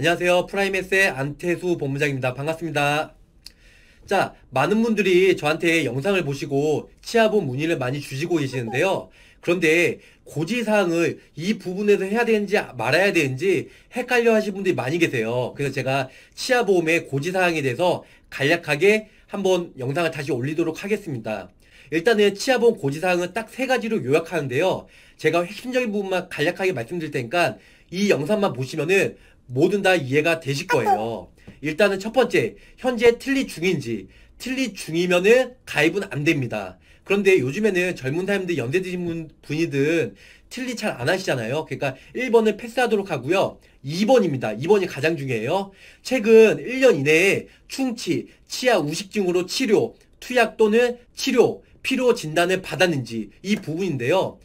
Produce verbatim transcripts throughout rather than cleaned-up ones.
안녕하세요. 프라임에셋 안태수 본부장입니다. 반갑습니다. 자, 많은 분들이 저한테 영상을 보시고 치아본 문의를 많이 주시고 계시는데요. 그런데 고지사항을 이 부분에서 해야 되는지 말아야 되는지 헷갈려 하시는 분들이 많이 계세요. 그래서 제가 치아보험의 고지사항에 대해서 간략하게 한번 영상을 다시 올리도록 하겠습니다. 일단은 치아보험 고지사항은 딱 세 가지로 요약하는데요. 제가 핵심적인 부분만 간략하게 말씀드릴 테니까 이 영상만 보시면은 뭐든 다 이해가 되실 거예요. 일단은 첫 번째, 현재 틀리 중인지, 틀리 중이면은 가입은 안 됩니다. 그런데 요즘에는 젊은 사람들, 연세 드신 분이든 틀리 잘 안 하시잖아요. 그러니까 일 번을 패스하도록 하고요. 이 번입니다. 이 번이 가장 중요해요. 최근 일 년 이내에 충치, 치아 우식증으로 치료, 투약 또는 치료, 피로 진단을 받았는지 이 부분인데요.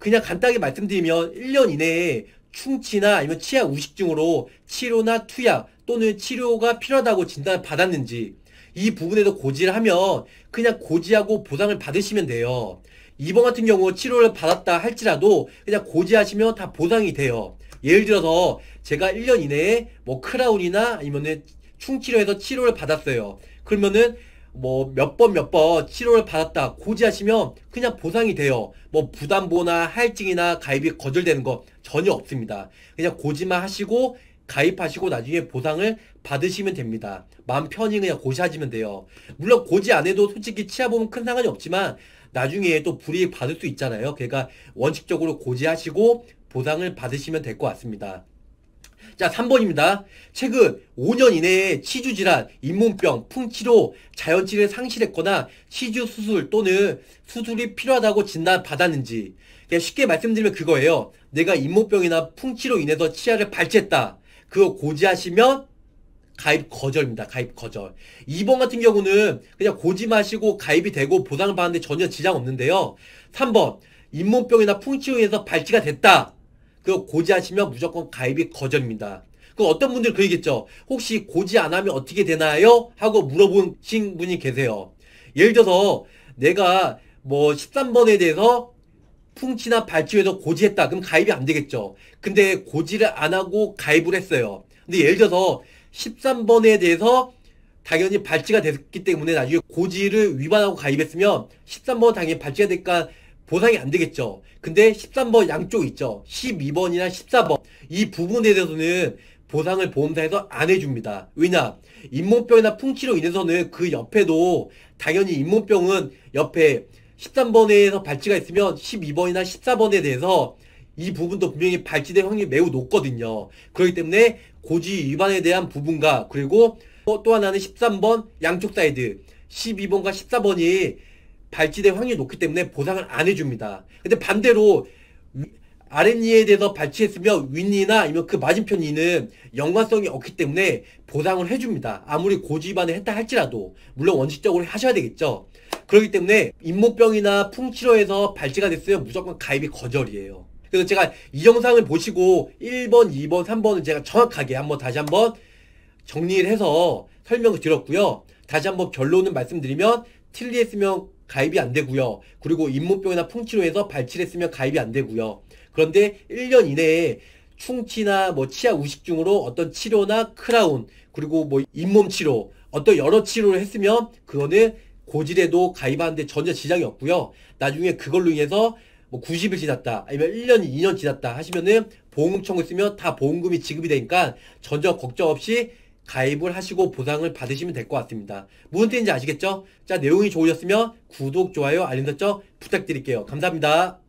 그냥 간단하게 말씀드리면 일 년 이내에 충치나 아니면 치아 우식증으로 치료나 투약 또는 치료가 필요하다고 진단을 받았는지 이 부분에도 고지를 하면 그냥 고지하고 보상을 받으시면 돼요. 이번 같은 경우 치료를 받았다 할지라도 그냥 고지하시면 다 보상이 돼요. 예를 들어서 제가 일 년 이내에 뭐 크라운이나 아니면은 충치료에서 치료를 받았어요. 그러면은 뭐 몇 번 몇 번 치료를 받았다 고지하시면 그냥 보상이 돼요. 뭐 부담보나 할증이나 가입이 거절되는 거 전혀 없습니다. 그냥 고지만 하시고 가입하시고 나중에 보상을 받으시면 됩니다. 마음 편히 그냥 고지하시면 돼요. 물론 고지 안 해도 솔직히 치아보험 큰 상관이 없지만 나중에 또 불이익 받을 수 있잖아요. 그러니까 원칙적으로 고지하시고 보상을 받으시면 될 것 같습니다. 자, 삼 번입니다. 최근 오 년 이내에 치주질환, 잇몸병, 풍치로 자연치를 상실했거나 치주 수술 또는 수술이 필요하다고 진단받았는지. 그냥 쉽게 말씀드리면 그거예요. 내가 잇몸병이나 풍치로 인해서 치아를 발치했다. 그거 고지하시면 가입 거절입니다. 가입 거절. 이 번 같은 경우는 그냥 고지 마시고 가입이 되고 보상을 받는데 전혀 지장 없는데요. 삼 번, 잇몸병이나 풍치로 인해서 발치가 됐다. 그 고지하시면 무조건 가입이 거절입니다. 그 어떤 분들 그러겠죠. 혹시 고지 안 하면 어떻게 되나요? 하고 물어보신 분이 계세요. 예를 들어서 내가 뭐 십삼 번에 대해서 풍치나 발치에서 고지했다. 그럼 가입이 안 되겠죠. 근데 고지를 안 하고 가입을 했어요. 근데 예를 들어서 십삼 번에 대해서 당연히 발치가 됐기 때문에 나중에 고지를 위반하고 가입했으면 십삼 번 당연히 발치가 되니까 보상이 안 되겠죠. 근데 십삼 번 양쪽 있죠. 십이 번이나 십사 번 이 부분에 대해서는 보상을 보험사에서 안 해줍니다. 왜냐, 잇몸병이나 풍치로 인해서는 그 옆에도 당연히 잇몸병은 옆에 십삼 번에서 발치가 있으면 십이 번이나 십사 번에 대해서 이 부분도 분명히 발치될 확률이 매우 높거든요. 그렇기 때문에 고지 위반에 대한 부분과 그리고 또 하나는 십삼 번 양쪽 사이드 십이 번과 십사 번이 발치될 확률이 높기 때문에 보상을 안 해줍니다. 근데 반대로 아랫니에 대해서 발치했으면 윗니나 아니면 그 맞은편 니는 연관성이 없기 때문에 보상을 해줍니다. 아무리 고지 위반을 했다 할지라도 물론 원칙적으로 하셔야 되겠죠. 그렇기 때문에 잇몸병이나 풍치로에서 발치가 됐으면 무조건 가입이 거절이에요. 그래서 제가 이 영상을 보시고 일 번, 이 번, 삼 번은 제가 정확하게 한번 다시 한번 정리를 해서 설명을 드렸고요. 다시 한번 결론을 말씀드리면 틀리했으면 가입이 안 되고요. 그리고 잇몸병이나 풍치로 해서 발치를 했으면 가입이 안 되고요. 그런데 일 년 이내에 충치나 뭐 치아 우식증으로 어떤 치료나 크라운 그리고 뭐 잇몸 치료 어떤 여러 치료를 했으면 그거는 고지라도 가입하는데 전혀 지장이 없고요. 나중에 그걸로 인해서 뭐 구십 일 지났다 아니면 일 년, 이 년 지났다 하시면은 보험금 청구했으면 다 보험금이 지급이 되니까 전혀 걱정 없이 가입을 하시고 보상을 받으시면 될 것 같습니다. 무슨 뜻인지 아시겠죠? 자, 내용이 좋으셨으면 구독, 좋아요, 알림 설정 부탁드릴게요. 감사합니다.